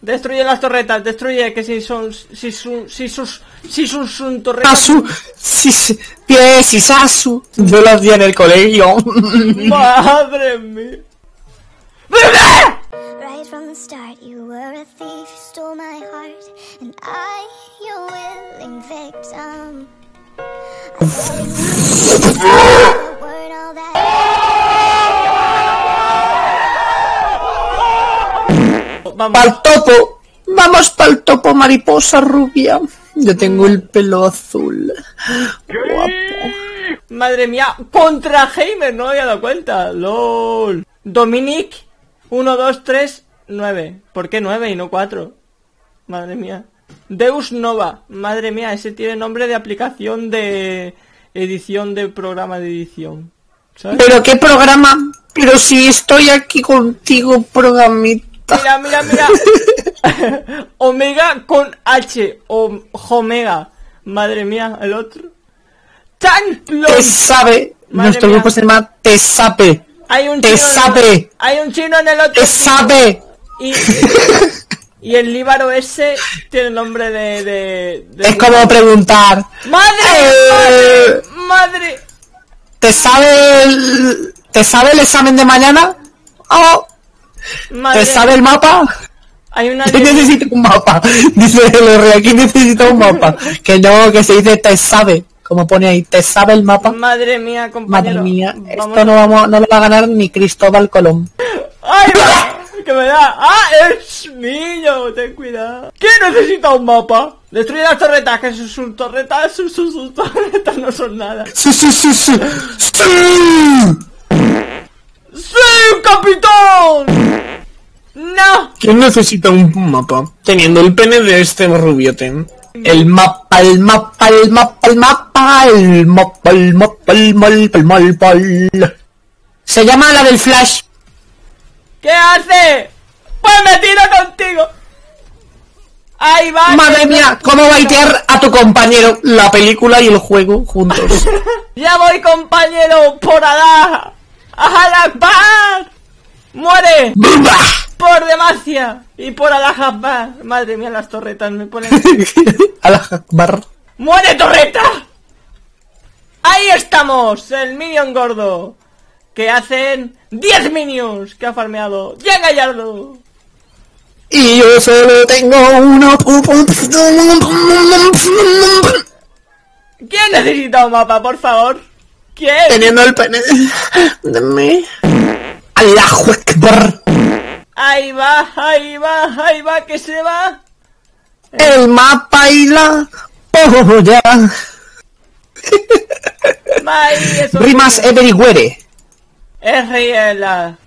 Destruye las torretas, destruye, que si son torretas... ¡Asu! ¡Pies, Asu! Yo las di en el colegio. ¡Madre mía! ¡Pa'l topo! ¡Vamos pa'l topo, mariposa rubia! Yo tengo el pelo azul. Guapo. Madre mía, contra Heimer, no me había dado cuenta. LOL. Dominic, 1, 2, 3, 9. ¿Por qué 9 y no 4? Madre mía. Deus Nova. Madre mía, ese tiene nombre de aplicación de edición, de programa de edición. ¿Sabes? ¿Pero qué programa? Pero si estoy aquí contigo, programita. Mira, mira, mira. Omega con H. O Omega. Madre mía, el otro. ¡Tanplon! ¡Te sabe! Madre Nuestro mía. Grupo se llama Te Sape. Hay un Te Sape. El... Hay un chino en el otro. Te Sape. Y el líbaro ese tiene nombre de... Es como preguntar. ¡Madre! ¡Madre! ¿Te sabe el examen de mañana? ¡Oh! Madre. ¿Te sabe el mapa? Hay una... Yo necesito un mapa. Dice el R, aquí necesito un mapa. Que no, que se dice te sabe. Como pone ahí, te sabe el mapa. Madre mía, compañero. Madre mía, esto vamos... no lo va a ganar ni Cristóbal Colón. ¡Ay, que me da! ¡Ah, es niño! Ten cuidado. ¿Quién necesita un mapa? Destruye las torretas, que sus torretas, sus torretas no son nada. ¡Sí! ¡Sí, capitán! ¡No! ¿Quién necesita un mapa? Teniendo el pene de este rubiote. El mapa. Se llama la del Flash. ¿Qué hace? ¡Pues me tiro contigo! ¡Ahí va! ¡Madre mía! ¿Cómo baitear a tu compañero? La película y el juego juntos. ¡Ya voy, compañero! ¡Por Alá! ¡Allahu Akbar! ¡Muere! ¡Bumba! ¡Por Demacia! Y por Allahu Akbar. Madre mía, las torretas me ponen... Allahu Akbar. ¡Muere, torreta! ¡Ahí estamos! El minion gordo. Que hacen 10 minions que ha farmeado ya Gallardo. Y yo solo tengo uno. ¿Quién necesita un mapa, por favor? ¿Quién? Teniendo el pene de mí. Allahu Akbar. Ahí va, ahí va, ahí va, que se va. El mapa y la polla. Rimas everywhere. Es real.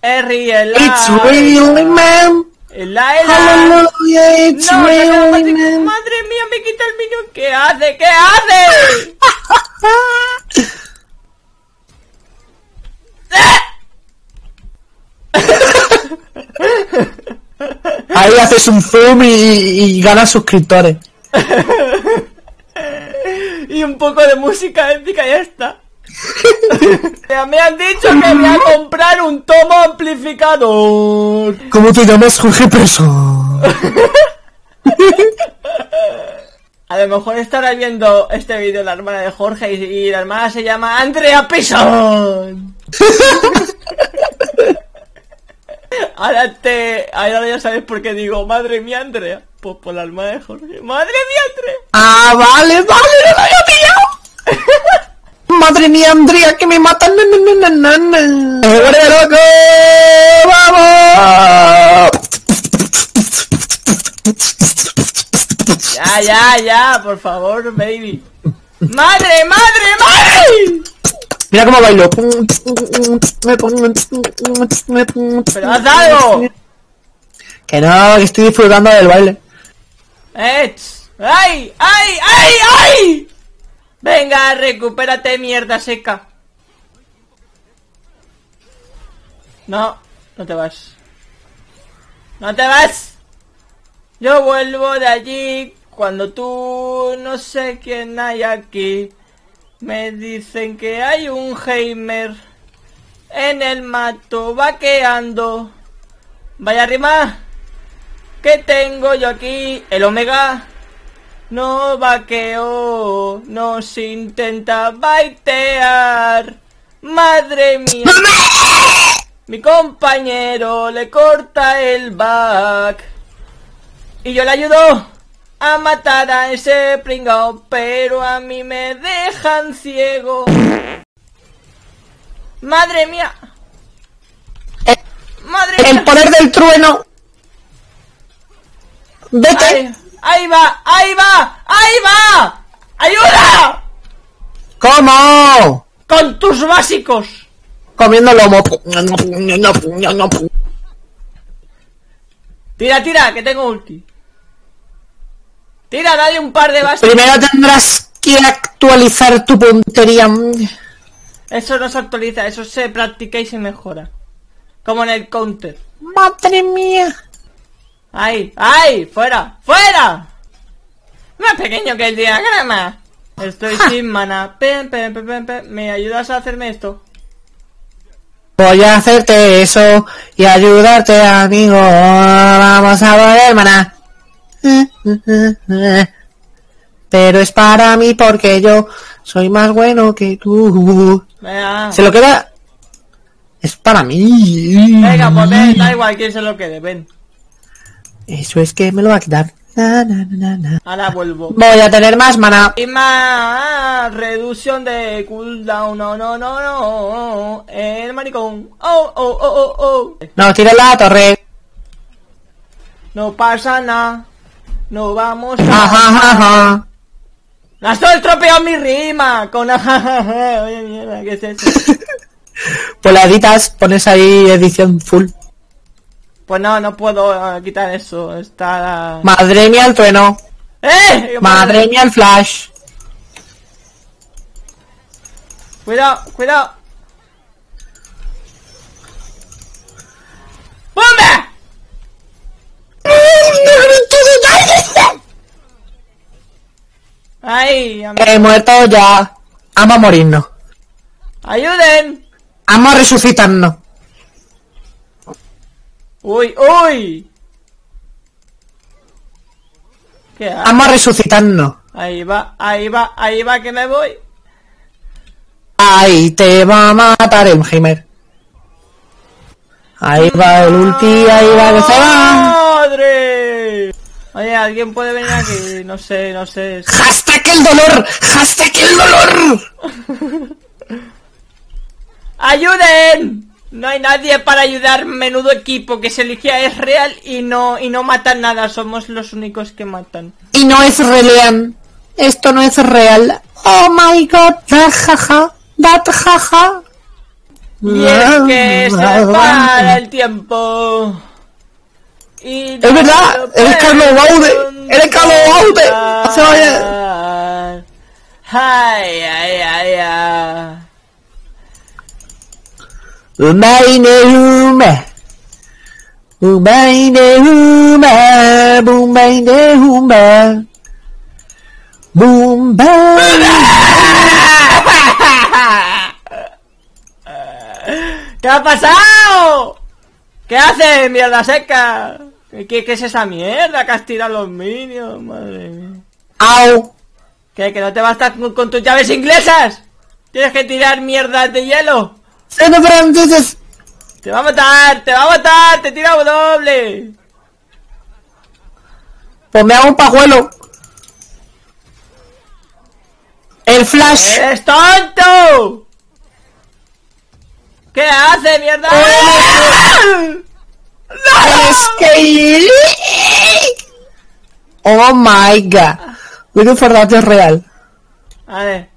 Es real. It's really man. Hallelujah, it's no, really man. Madre mía, me quita el minion. ¿Qué hace? ¿Qué hace? Ahí haces un zoom y ganas suscriptores. Y un poco de música épica y ya está. Me han dicho que voy a comprar un tomo amplificador. ¿Cómo te llamas, Jorge Pesón? A lo mejor estarás viendo este vídeo la hermana de Jorge y la hermana se llama Andrea Pesán. Ahora ya sabes por qué digo madre mía Andrea. Pues por la hermana de Jorge. ¡Madre mía Andrea! ¡Ah, vale, vale! ¡No lo había pillado! Madre mía, Andrea, que me matan. ¡Eres loco! ¡Vamos! Ya, ya, ya, por favor, baby. ¡Madre, madre, madre! Mira cómo bailo. ¡Pero haz algo! Que no, que estoy disfrutando del baile. ¡Ay, ay, ay, ay! Venga, recupérate, mierda seca. No, no te vas. No te vas. Yo vuelvo de allí cuando tú no sé quién hay aquí. Me dicen que hay un Heimer en el mato vaqueando. Vaya rima. ¿Qué tengo yo aquí? El Omega. No vaqueo, nos intenta baitear. Madre mía. Mi compañero le corta el back. Y yo le ayudo a matar a ese pringao, pero a mí me dejan ciego. Madre mía. Madre mía. El poder del trueno. Vete. Ahí va, ahí va, ahí va. ¡Ayuda! ¿Cómo? Con tus básicos. Comiendo lomo. Tira, tira, que tengo ulti. Tira, dale un par de bases. Primero tendrás que actualizar tu puntería. Eso no se actualiza, eso se practica y se mejora. Como en el counter. Madre mía. Ahí, ahí, fuera, fuera. Más pequeño que el diagrama. Estoy sin mana. ¿Me ayudas a hacerme esto? Voy a hacerte eso y ayudarte, amigo. Vamos a volver, maná. Pero es para mí porque yo soy más bueno que tú. Venga. Se lo queda. Es para mí. Venga, pues ven, da igual quién se lo quede, ven. Eso es que me lo va a quitar. Na, na, na, na. Ahora vuelvo. Voy a tener más mana. Y más reducción de cooldown. No, no, no, no. El maricón. Oh, oh, oh, oh, oh. No, tira la torre. No pasa nada. No vamos a... Ajá, ajá. ¡Has estropeado mi rima! Con ajajaja. Oye, mierda, ¿qué es eso? Pues la editas, pones ahí edición full. Pues no, no puedo quitar eso. Está la... Madre mía el trueno. Madre mía el flash. Cuidado, cuidado. ¡Bomba! Ay, he muerto ya. Vamos a morirnos. Ayuden. Vamos a resucitarnos. ¡Uy, uy! ¿Qué hago? Vamos a resucitarnos. Ahí va, ahí va, ahí va, que me voy. Ahí te va a matar el Heimer. Ahí va el ulti, ahí va que se va. ¡Madre! Oye, ¿alguien puede venir aquí? No sé, no sé. ¡Hashtag el dolor! ¡Hashtag el dolor! ¡Ayuden! No hay nadie para ayudar, menudo equipo que se elige a Ezreal y no matan nada, somos los únicos que matan. Y no es Ezreal, esto no es real. Oh my god, that jaja. Y es que se para el tiempo. Y es verdad, eres Carlos Baude, eres Carlos Baude. Se vaya. Ay, ay, ay, ay. ¿Qué ha pasado? ¿Qué haces, mierda seca? ¿Qué es esa mierda que has tirado los minions? Madre mía. ¡Au! ¿Qué? ¿Que no te bastas con tus llaves inglesas? ¿Tienes que tirar mierdas de hielo? Te va a matar, te va a matar, te tira doble. Pues me hago un pajuelo. El flash. ¡Eres tonto! ¿Qué hace, mierda? Oh my god. Voy for that es real. A ver,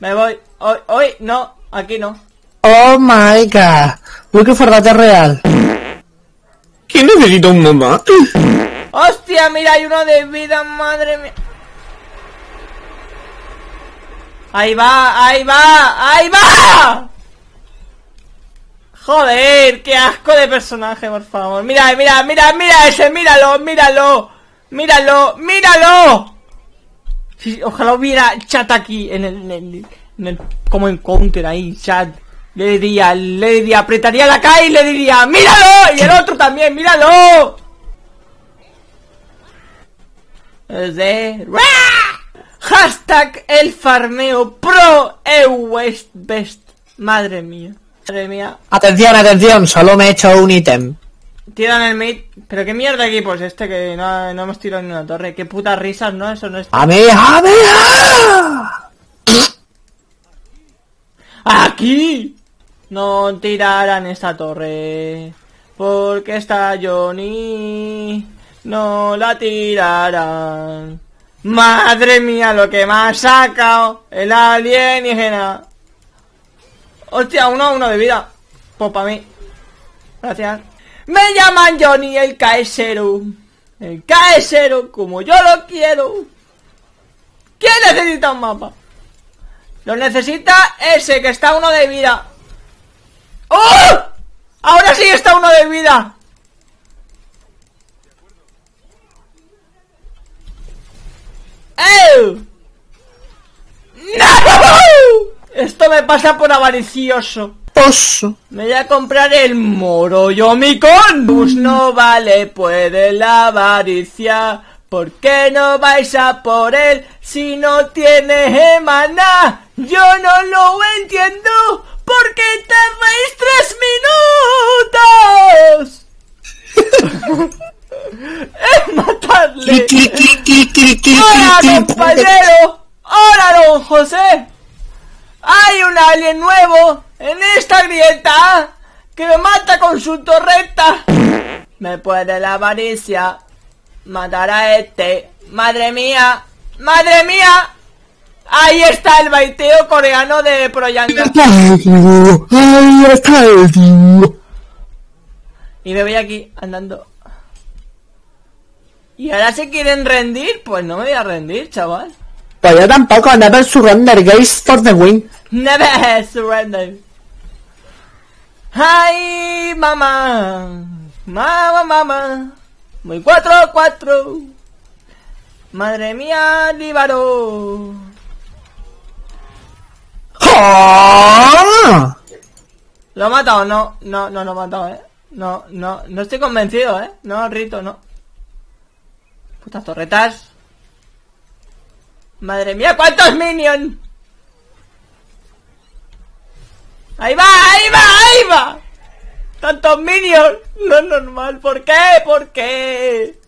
me voy. Hoy no, aquí no. Oh my god, looking for that real. ¿Quién necesita un mamá? Hostia, mira, hay uno de vida, madre mía. Ahí va, ahí va, ahí va. Joder, qué asco de personaje, por favor. Mira, mira, mira, mira ese, míralo, míralo. Míralo, míralo. Sí, ojalá hubiera chat aquí en el como en counter ahí, chat. Le diría, apretaría la K y le diría, ¡míralo! Y el otro también, ¡míralo! de... Hashtag el farmeo pro West Best. Madre mía. Madre mía. Atención, atención, solo me he hecho un ítem. Tiran el mid. Pero qué mierda de equipo es este que no hemos tirado ni una torre. Qué putas risas, ¿no? Eso no es... ¡A mí, a mí! ¡Aquí! No tirarán esta torre, porque está Johnny. No la tirarán. Madre mía, lo que me ha sacado el alienígena. Hostia, 1-1 de vida. Pues para mí. Gracias. Me llaman Johnny el Caesero. El Caesero, como yo lo quiero. ¿Quién necesita un mapa? Lo necesita ese que está 1 de vida. ¡Oh! Ahora sí está 1 de vida. ¡Ew! ¡No! Esto me pasa por avaricioso. Oso. Me voy a comprar el moro Yomicon. Pues no vale, puede la avaricia. ¿Por qué no vais a por él si no tiene maná? Yo no lo entiendo. ¿Por qué tardáis 3 minutos? ¡Es matarle! ¡Hola, compañero! ¡Hola, don José! Hay un alien nuevo en esta grieta que me mata con su torreta. Me puede la avaricia matar a este. ¡Madre mía! ¡Madre mía! Ahí está el baiteo coreano de Proyang. Y me voy aquí andando. ¿Y ahora se quieren rendir? Pues no me voy a rendir, chaval. Pues yo tampoco, never surrender, guys, for the win. Never surrender. Ay, mamá. Mamá, mamá. Voy 4-4. Madre mía, Líbaro. ¡Oh! ¿Lo ha matado? No, no, no lo ha matado, eh. No, no, no estoy convencido, eh. No, Rito, no. Putas torretas. Madre mía, ¿cuántos minions? ¡Ahí va, ahí va, ahí va! ¡Tantos minions! No es normal, ¿por qué? ¿Por qué?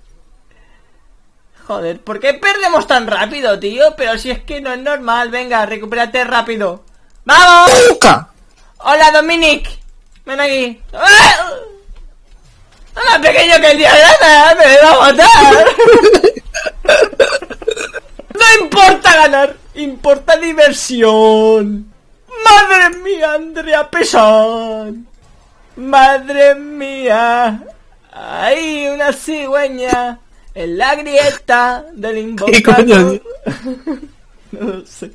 Joder, ¿por qué perdemos tan rápido, tío? Pero si es que no es normal, venga, recupérate rápido. ¡Vamos! ¡Puca! ¡Hola, Dominic! Ven aquí. ¡Ah! ¡Más pequeño que el día de la me va a matar! No importa ganar, importa diversión. Madre mía, Andrea Pesón. Madre mía. Hay una cigüeña en la grieta del invocador. No sé.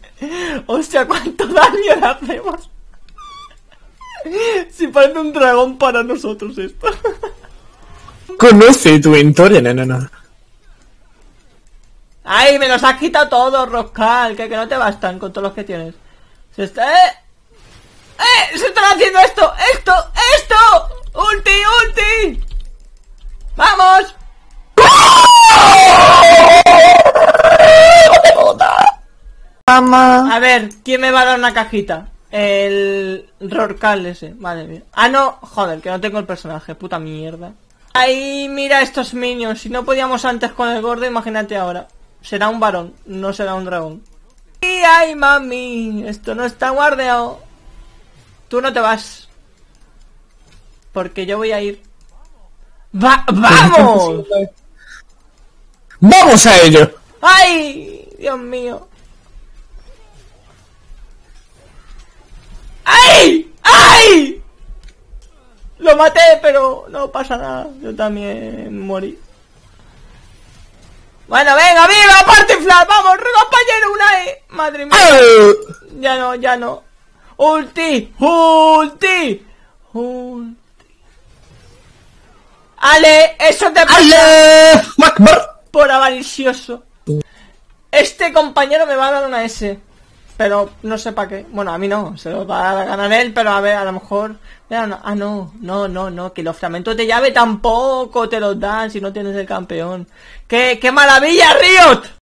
Hostia, cuánto daño le hacemos. Si parece un dragón para nosotros esto. Conoce tu entorno, nena. ¡Ay, me los has quitado todos, Roscal! Que no te bastan con todos los que tienes. Se está... ¡Se están haciendo esto! ¡Esto! ¡Esto! ¡Ulti! ¡Ulti! ¡Vamos! ¡Mamá! A ver, ¿quién me va a dar una cajita? El... Roscal ese. Madre mía. Ah, no. Joder, que no tengo el personaje. Puta mierda. Ay, mira estos minions. Si no podíamos antes con el gordo, imagínate ahora. Será un varón, no será un dragón. ¡Ay, mami! Esto no está guardado. Tú no te vas, porque yo voy a ir. ¡Vamos! ¡Vamos a ello! ¡Ay! Dios mío. ¡Ay! ¡Ay! Lo maté, pero no pasa nada. Yo también morí. Bueno, venga, viva, partiflar, vamos, compañero, una E. Madre mía. Ya no, ya no. Ulti, ulti, ulti. Ale, eso te pasa. Por avaricioso. Este compañero me va a dar una S. pero no sé para qué. Bueno, a mí no, se lo va a ganar él, pero a ver, a lo mejor... Ah, no, que los fragmentos de llave tampoco te los dan si no tienes el campeón. ¡Qué maravilla, Riot!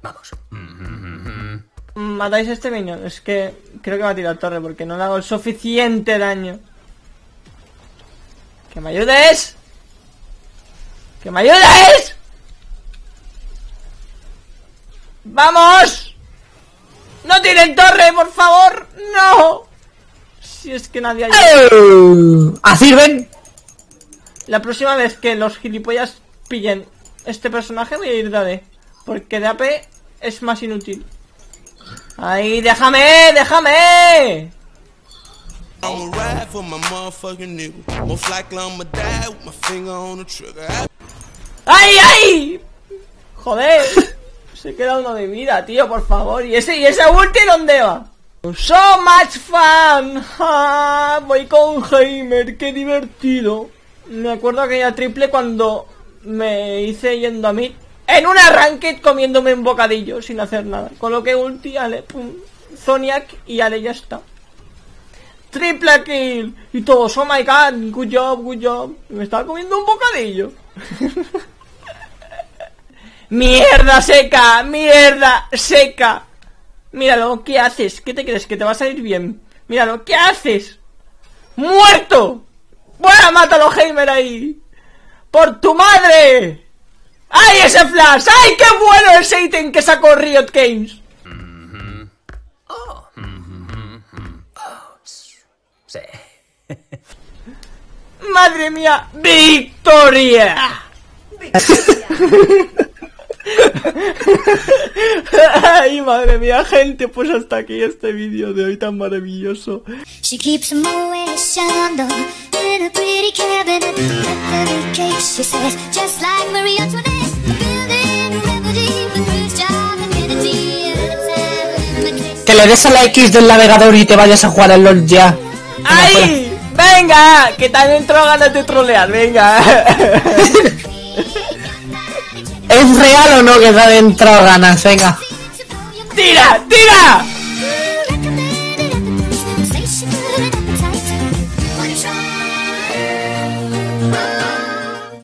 Vamos. ¿Matáis a este minion? Es que creo que va a tirar torre porque no le hago el suficiente daño. ¡Que me ayudes! ¡Que me ayudes! ¡Vamos! ¡No tiren torre, por favor! ¡No! Si es que nadie ayuda. ¡A sirven! La próxima vez que los gilipollas pillen este personaje voy a ir de AD, porque de AP es más inútil. ¡Ay, déjame! ¡Déjame! ¡Ay, ay! Joder, se queda uno de vida, tío, por favor. ¿Y ese ulti dónde va? So much fun. Ah, voy con Heimer, qué divertido. Me acuerdo aquella triple cuando me hice yendo a mid en un arranque comiéndome un bocadillo sin hacer nada. Coloqué ulti, ale, pum, Zoniak y ale, ya está. Triple kill y todos, oh my god, good job, good job. Me estaba comiendo un bocadillo. Mierda seca, mierda seca. Míralo, ¿qué haces? ¿Qué te crees? ¿Que te va a salir bien? Míralo, ¿qué haces? ¡Muerto! ¡Buena, mátalo, Heimer, ahí! ¡Por tu madre! ¡Ay, ese flash! ¡Ay, qué bueno ese ítem que sacó Riot Games! ¡Madre mía! ¡Victoria! ¡Victoria! Ay, madre mía, gente, pues hasta aquí este vídeo de hoy tan maravilloso. Que le des a la X del navegador y te vayas a jugar al LOL ya. ¡Ay! ¡Venga! Que también entró ganas de trolear, venga. ¿Es real o no que te han entrado ganas? Venga. ¡Tira! ¡Tira!